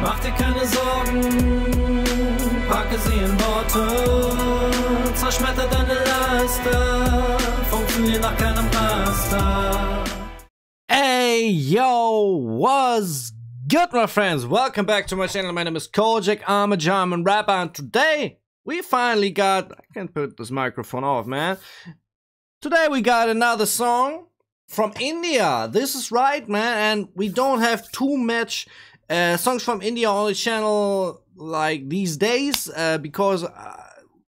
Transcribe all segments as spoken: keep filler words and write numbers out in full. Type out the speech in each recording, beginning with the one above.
Mach dir keine Sorgen, packe sie in Worte, zerschmetter deine Leiste, funktioniert nach keinem Master. Hey, yo, was good, my friends? Welcome back to my channel. My name is Cojak, I'm a German rapper, and today we finally got... I can't put this microphone off, man. Today we got another song from India. This is right, man, and we don't have too much uh, songs from India on the channel like these days uh, because uh,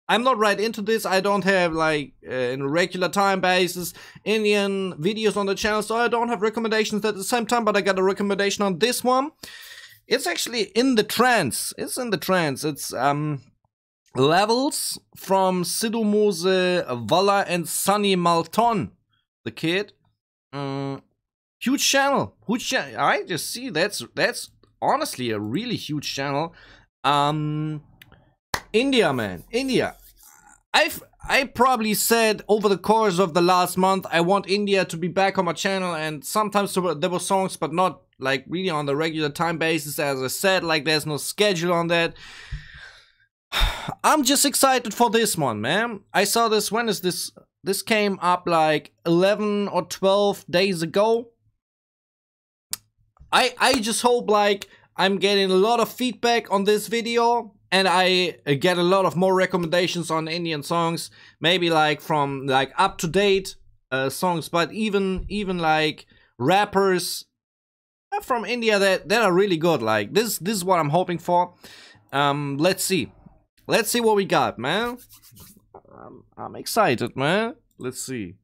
I'm not right into this. I don't have like uh, in a regular time basis Indian videos on the channel, so I don't have recommendations at the same time, but I got a recommendation on this one. It's actually in the trance. It's in the trance. It's um LEVELS from Sidhu Moose Wala and Sunny Malton, the kid. Um, huge channel, huge channel. I just see that's that's honestly a really huge channel. Um, India, man, India. I've I probably said over the course of the last month I want India to be back on my channel, and sometimes there were songs, but not like really on the regular time basis. As I said, like there's no schedule on that. I'm just excited for this one, man. I saw this, when is this? This came up like eleven or twelve days ago. I I just hope like I'm getting a lot of feedback on this video and I get a lot of more recommendations on Indian songs, maybe like from like up to date uh, songs, but even even like rappers from India that that are really good. Like this this is what I'm hoping for. Um, let's see. Let's see what we got, man. I'm, I'm excited, man. Let's see.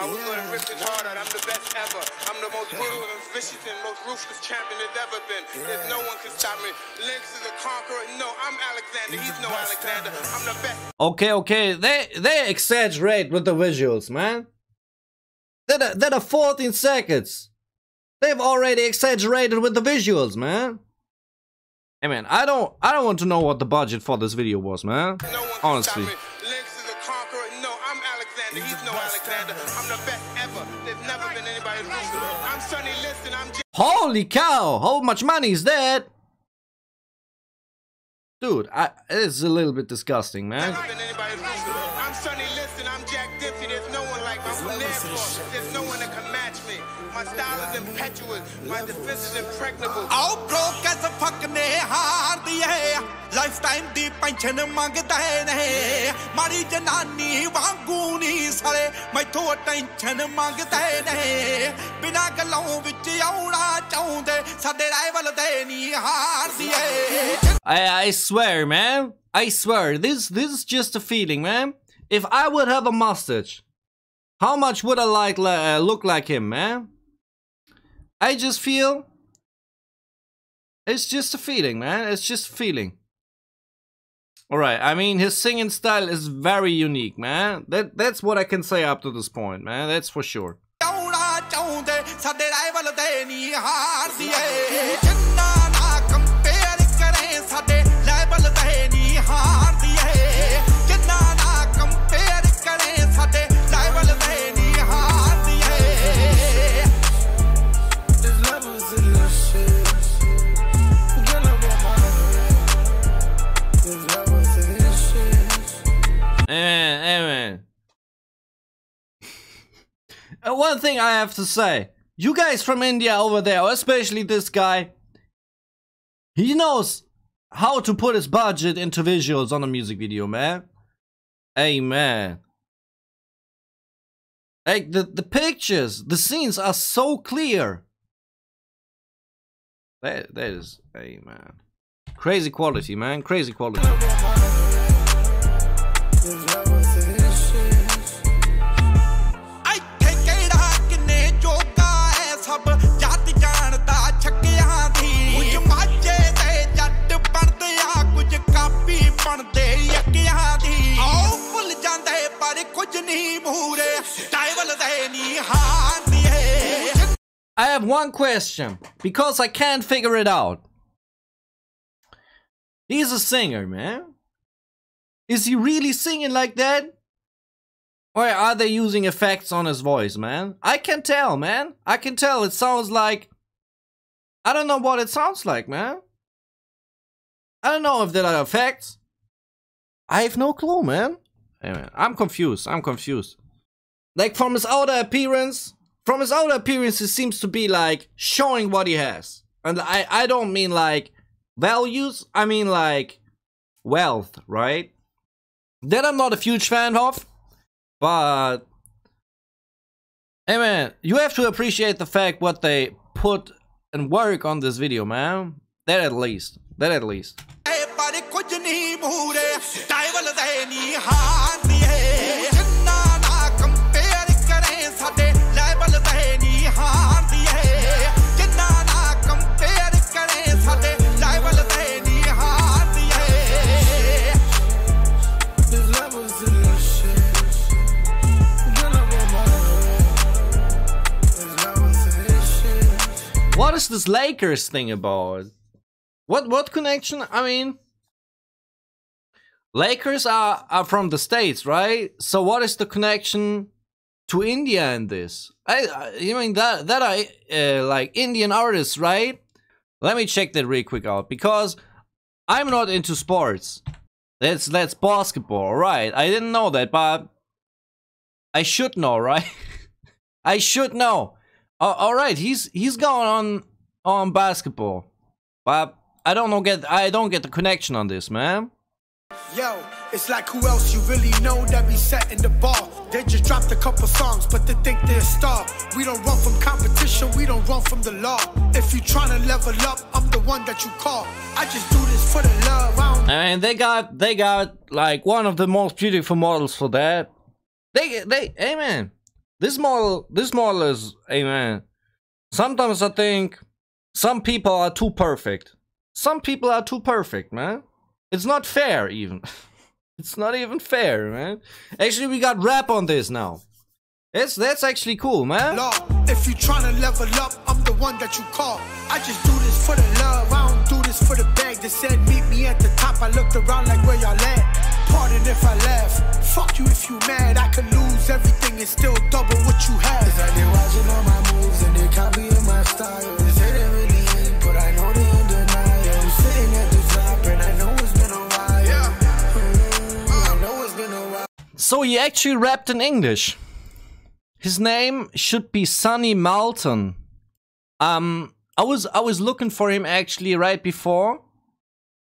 I was going ripped and hard out. I'm the best ever. I'm the most brutal and vicious and most ruthless champion that's ever been. There's no one can stop me. Lynx is a conqueror. No, I'm Alexander. He's no Alexander. I'm the best. Okay, okay. They they exaggerate with the visuals, man. They're, they're fourteen seconds. They've already exaggerated with the visuals, man. Hey man, I don't, I don't want to know what the budget for this video was, man. No honestly. Lynx is a conqueror. No, I'm Alexander. He's no Alexander. I'm the best ever. There's never been anybody ruthless. I'm Sunny. Listen, I'm. Holy cow! How much money is that, dude? I, it's a little bit disgusting, man. I'm Sunny. Listen, I'm Jack Dempsey. There's no one like my Levels. There's no one that can match me. My style is impetuous. My defense is impregnable. I'll broke as a fucking hard yeah. Lifetime deep pension mangta hai nahi. Mari janani wangu ni sare. My thought tension mangta hai nahi. Bina galon vich auna chaunde. Sade rival de ni hard yeah. I I swear, man. I swear. This this is just a feeling, man. If I would have a mustache, how much would I like uh, look like him, man? I just feel it's just a feeling, man. It's just a feeling. All right, I mean his singing style is very unique, man. That that's what I can say up to this point, man. That's for sure. One thing I have to say, you guys from India over there, especially this guy, he knows how to put his budget into visuals on a music video, man. Hey, man. Like, the, the pictures, the scenes are so clear. That, that is, hey, man. Crazy quality, man. Crazy quality. I have one question, because I can't figure it out. He's a singer, man. Is he really singing like that? Or are they using effects on his voice, man? I can tell, man. I can tell. It sounds like I don't know what it sounds like, man. I don't know if there are effects. I have no clue, man. Hey, man. I'm confused. I'm confused. Like, from his outer appearance, from his outer appearance, he seems to be, like, showing what he has. And I, I don't mean, like, values. I mean, like, wealth, right? That I'm not a huge fan of. But, hey, man, you have to appreciate the fact what they put and work on this video, man. That at least. That at least. What is this Lakers thing about? What what connection? I mean, Lakers are, are from the States, right? So what is the connection to India in this? I, I you mean that that I uh, like Indian artists, right? Let me check that real quick out, because I'm not into sports. That's that's basketball, right? I didn't know that, but I should know, right? I should know. Uh, all right, he's he's going on on basketball, but I don't know get I don't get the connection on this, man. Yo, it's like who else you really know that be setting the bar. They just dropped a couple songs, but they think they're a star. We don't run from competition, we don't run from the law. If you trying to level up, I'm the one that you call. I just do this for the love. I don't and they got they got like one of the most beautiful models for that. They they hey man, this model this model is hey man. Sometimes I think some people are too perfect. Some people are too perfect, man. It's not fair, even. It's not even fair, man. Actually, we got rap on this now. It's, that's actually cool, man. If you trying to level up, I'm the one that you call. I just do this for the love. I don't do this for the bag. They said meet me at the top. I looked around like where y'all at. Pardon if I laugh. Fuck you if you mad. I could lose everything and still double what you have. It's like they watching all my moves and they copying my style. They say they really ain't, but I know they ain't. So he actually rapped in English. His name should be Sunny Malton. Um, I was I was looking for him actually right before.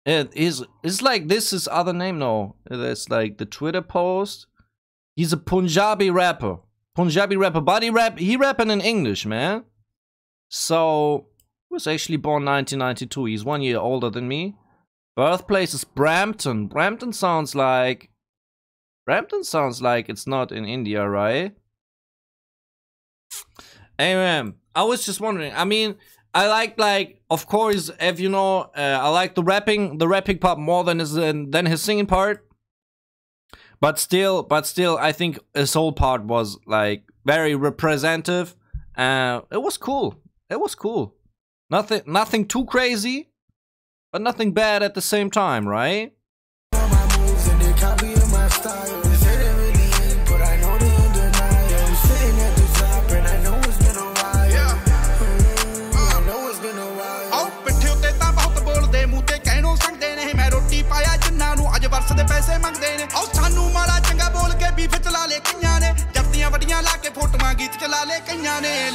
It is it's like this is other name no. That's like the Twitter post. He's a Punjabi rapper, Punjabi rapper, but he rap he rapping in English, man. So he was actually born nineteen ninety-two. He's one year older than me. Birthplace is Brampton. Brampton sounds like. Brampton sounds like it's not in India, right? Hey man, I was just wondering. I mean, I like like of course, if you know, uh, I like the rapping, the rapping part more than his uh, than his singing part. But still, but still, I think his whole part was like very representative. Uh, it was cool. It was cool. Nothing, nothing too crazy, but nothing bad at the same time, right?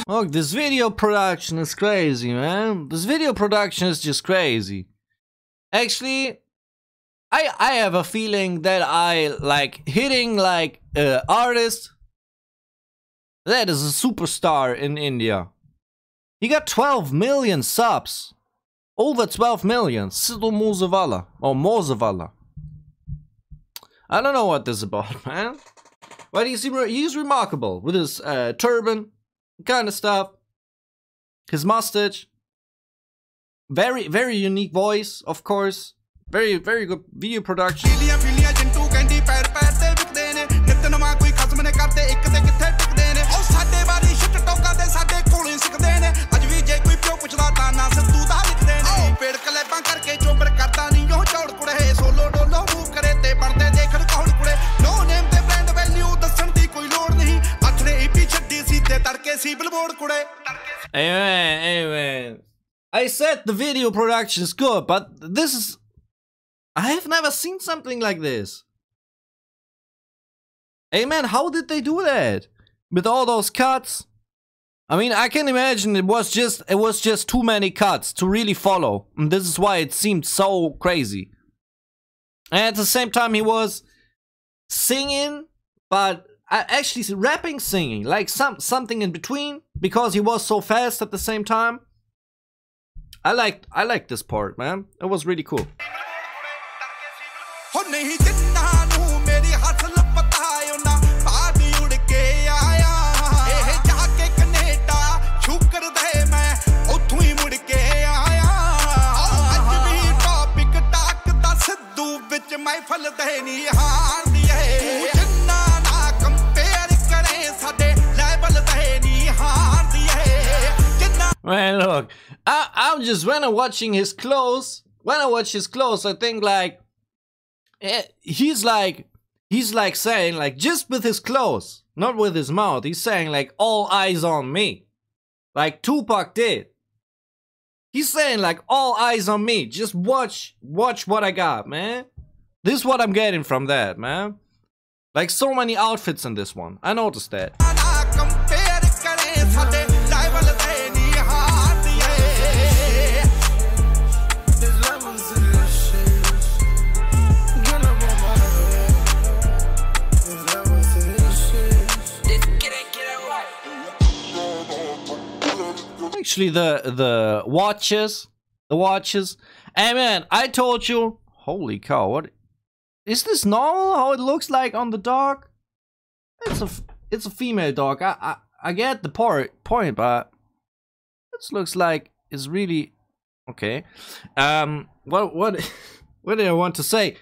Look, this video production is crazy, man. This video production is just crazy. Actually, I I have a feeling that I like hitting like uh, artist that is a superstar in India. He got twelve million subs, over twelve million. Sidhu Moose Wala or Moose Wala. I don't know what this is about, man. But he's he's remarkable with his uh, turban kind of stuff, his mustache. Very very unique voice, of course. Very, very good video production. Amen, amen. I said the video production is good, but this is... I have never seen something like this. Hey man, how did they do that? With all those cuts? I mean, I can imagine it was just it was just too many cuts to really follow. And this is why it seemed so crazy. And at the same time, he was singing, but actually rapping singing. Like some something in between, because he was so fast at the same time. I liked, I liked this part, man. It was really cool. Man, look, I, I'm just, when I'm watching his clothes, when I watch his clothes, I think like, he's like, he's like saying like, just with his clothes, not with his mouth, he's saying like, all eyes on me, like Tupac did. He's saying like, all eyes on me, just watch, watch what I got, man. This is what I'm getting from that, man. Like so many outfits in this one, I noticed that. Actually, the the watches, the watches. Hey man, I told you. Holy cow! What is this normal? How it looks like on the dog? It's a it's a female dog. I I, I get the part point, but this looks like it's really okay. Um, what what what do I want to say?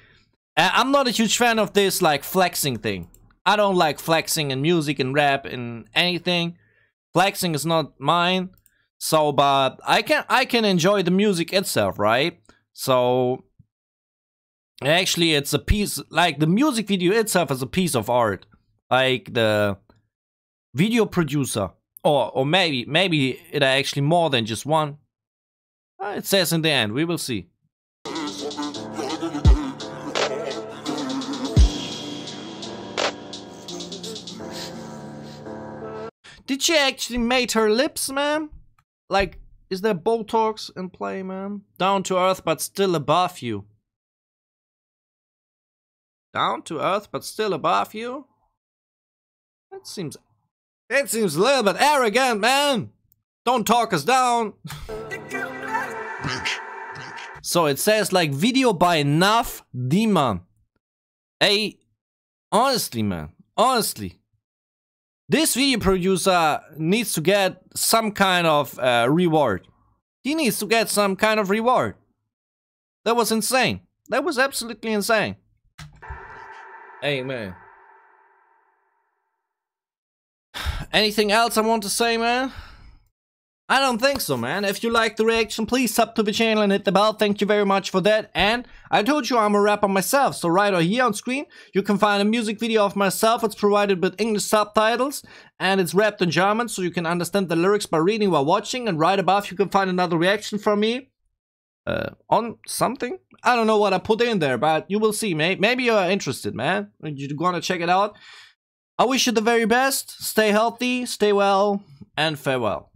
Uh, I'm not a huge fan of this like flexing thing. I don't like flexing in music and rap and anything. Flexing is not mine. So, but I can I can enjoy the music itself, right? So, actually, it's a piece, like the music video itself is a piece of art. Like the video producer, or or maybe maybe it are actually more than just one. It says in the end, we will see. Did she actually mate her lips, ma'am? Like, is there Botox in play, man? Down to earth, but still above you. Down to earth, but still above you? That seems... That seems a little bit arrogant, man! Don't talk us down! So it says, like, video by Nav Dima. Hey, honestly, man. Honestly. This video producer needs to get some kind of uh, reward. He needs to get some kind of reward. That was insane. That was absolutely insane. Hey, man. Anything else I want to say, man? I don't think so, man. If you liked the reaction, please sub to the channel and hit the bell. Thank you very much for that. And I told you I'm a rapper myself, so right over here on screen, you can find a music video of myself. It's provided with English subtitles, and it's rapped in German, so you can understand the lyrics by reading while watching. And right above, you can find another reaction from me. Uh, on something? I don't know what I put in there, but you will see, mate. Maybe you're interested, man. You're gonna check it out. I wish you the very best. Stay healthy, stay well, and farewell.